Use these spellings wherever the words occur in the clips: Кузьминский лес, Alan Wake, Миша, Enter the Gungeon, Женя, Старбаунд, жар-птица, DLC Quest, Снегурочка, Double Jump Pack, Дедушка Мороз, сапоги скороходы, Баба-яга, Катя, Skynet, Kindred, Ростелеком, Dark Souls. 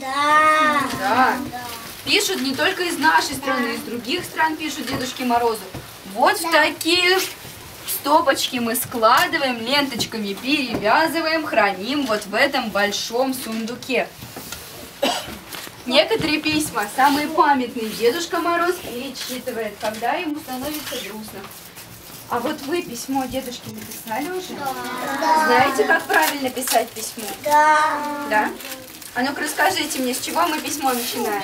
Да. Да. Пишут не только из нашей страны, из других стран пишут Дедушке Морозу. Вот в такие стопочки мы складываем, ленточками перевязываем, храним вот в этом большом сундуке. Некоторые письма, самые памятные, Дедушка Мороз перечитывает, когда ему становится грустно. А вот вы письмо дедушке написали уже? Да. Знаете, как правильно писать письмо? Да. Да? А ну-ка расскажите мне, с чего мы письмо начинаем?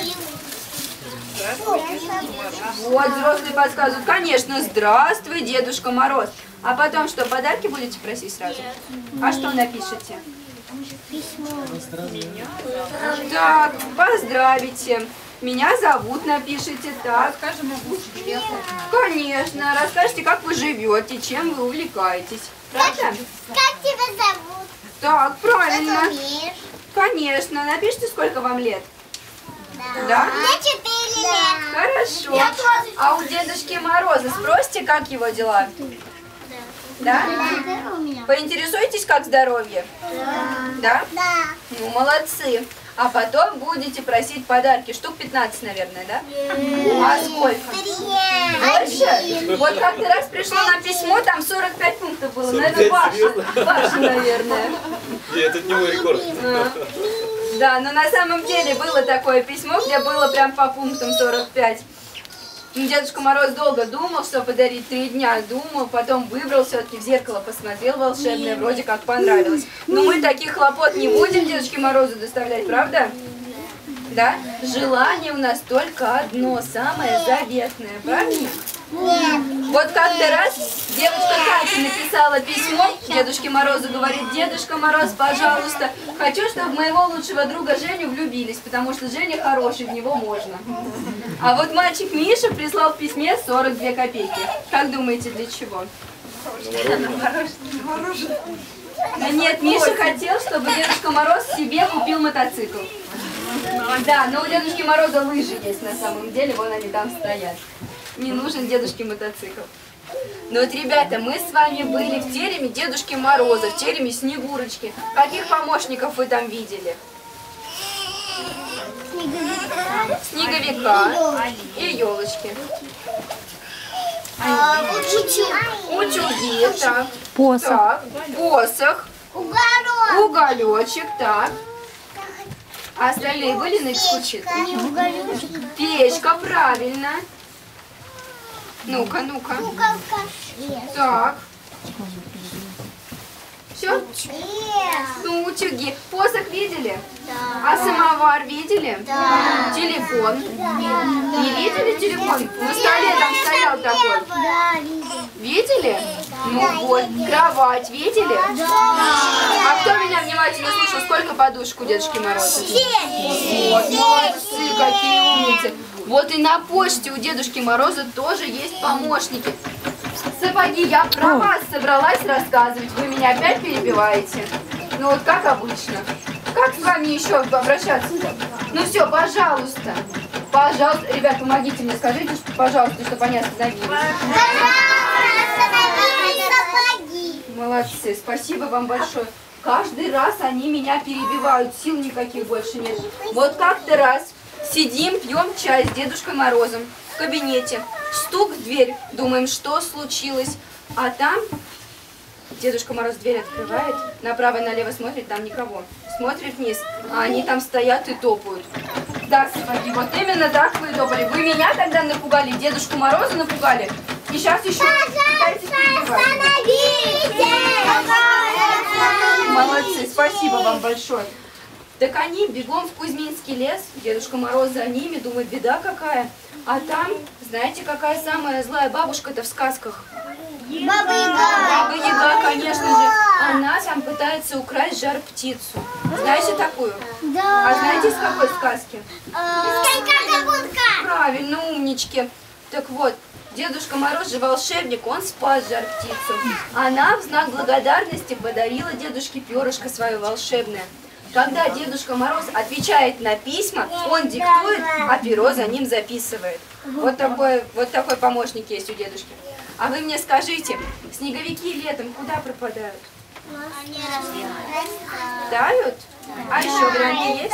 Вот, взрослые подсказывают. Конечно, здравствуй, Дедушка Мороз. А потом что, подарки будете просить сразу? А что напишете? Так, поздравите. Меня зовут, напишите. Так, расскажем об учебе. Конечно, расскажите, как вы живете, чем вы увлекаетесь. Правда? Как тебя зовут? Так, правильно. Конечно, напишите, сколько вам лет. Да? Мне 4 лет. Хорошо. А у Дедушки Мороза спросите, как его дела? Да? Поинтересуйтесь, как здоровье? Да. Да? Ну, молодцы. А потом будете просить подарки. Штук 15, наверное, да? А сколько? 3. Больше? Вот как-то раз пришло нам письмо, там 45 пунктов было. Наверное, ваше, наверное. Нет, это не мой рекорд. Да, но на самом деле было такое письмо, где было прям по пунктам 45. Дедушка Мороз долго думал, что подарить, 3 дня думал, потом выбрал, все-таки в зеркало посмотрел волшебное, вроде как понравилось. Но мы таких хлопот не будем Дедушке Морозу доставлять, правда? Да? Желание у нас только одно, самое заветное, правильно? Вот как-то раз девочка Катя написала письмо Дедушке Морозу, говорит: Дедушка Мороз, пожалуйста, хочу, чтобы в моего лучшего друга Женю влюбились, потому что Женя хороший, в него можно. А вот мальчик Миша прислал в письме 42 копейки. Как думаете, для чего? Да нет, Миша хотел, чтобы Дедушка Мороз себе купил мотоцикл. Да, но у Дедушки Мороза лыжи есть на самом деле, вон они там стоят. Не нужен дедушке мотоцикл. Ну вот, ребята, мы с вами были в тереме Дедушки Мороза, в тереме Снегурочки. Каких помощников вы там видели? Снеговика и елочки. Утюги, так. Посох. Уголечек, так. А остальные были на экскурсии? Печка, правильно. Ну-ка, ну-ка. Так. Все? Ну, утюги. Посох видели? Да. А самовар видели? Да. Телефон? Да. Не видели телефон? На столе там стоял такой. Да, видели? Ну вот. Кровать видели? Да. А кто меня внимательно слушал, сколько подушек у Дедушки Мороза? 7. Вот, молодцы, какие умницы. Вот и на почте у Дедушки Мороза тоже есть помощники. Сапоги, я про вас собралась рассказывать, вы меня опять перебиваете. Ну вот как обычно. Как с вами еще обращаться-то? Ну все, пожалуйста. Пожалуйста, ребят, помогите мне, скажите, что, пожалуйста, чтобы они остановились. Пожалуйста, остановились, сапоги. Молодцы, спасибо вам большое. Каждый раз они меня перебивают, сил никаких больше нет. Вот как-то раз сидим, пьем чай с Дедушкой Морозом в кабинете. Стук в дверь. Думаем, что случилось. А там Дедушка Мороз дверь открывает, направо и налево смотрит, там никого. Смотрит вниз, а они там стоят и топают. Да, сапоги, вот именно так вы топали. Вы меня тогда напугали, Дедушку Мороза напугали. И сейчас еще пытаетесь перебивать. Молодцы, спасибо вам большое. Так они бегом в Кузьминский лес, Дедушка Мороз за ними, думает, беда какая. А там, знаете, какая самая злая бабушка-то в сказках? Баба-яга. Баба-яга, конечно же. Она там пытается украсть жар-птицу. Знаете такую? Да. А знаете, из какой сказки? Правильно, умнички. Так вот, Дедушка Мороз же волшебник, он спас жар-птицу. Она в знак благодарности подарила дедушке перышко свое волшебное. Когда Дедушка Мороз отвечает на письма, он диктует, а перо за ним записывает. Вот такой помощник есть у дедушки. А вы мне скажите, снеговики летом куда пропадают? Они растают. А еще варианты есть?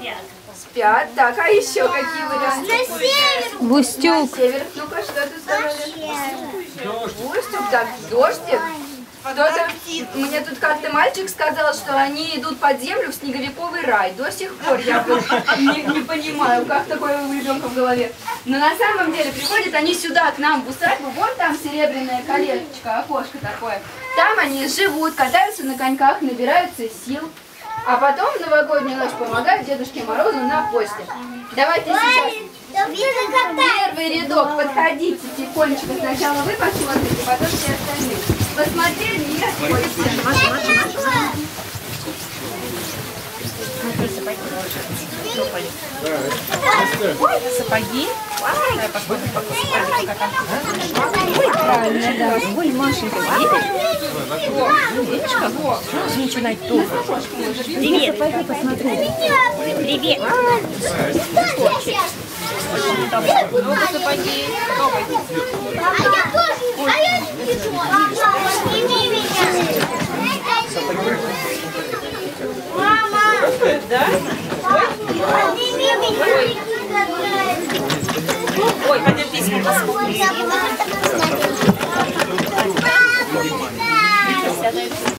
Спят. Спят. Так, а еще какие варианты? На север. Густюк. На север. Ну-ка, что тут сказали? Густюк. Так, дождик. Мне тут как-то мальчик сказал, что они идут под землю в снеговиковый рай. До сих пор я не понимаю, как такое у ребенка в голове. Но на самом деле приходят они сюда, к нам в усадьбу. Вот там серебряное колечко, окошко такое. Там они живут, катаются на коньках, набираются сил. А потом в новогоднюю ночь помогают Дедушке Морозу на почте. Давайте сейчас... Первый рядок, подходите тихонечко. Сначала вы посмотрите, потом все остальные. Посмотрели, я смотрю. Сапоги. Ой, правильно, да. Ой, Машенька, видишь? Сразу начинать тупо. Привет. Привет. Ну-ка, сапоги. А я не вижу. Сними меня. Мама. Да? Сними меня. Ой, подожди, смотри.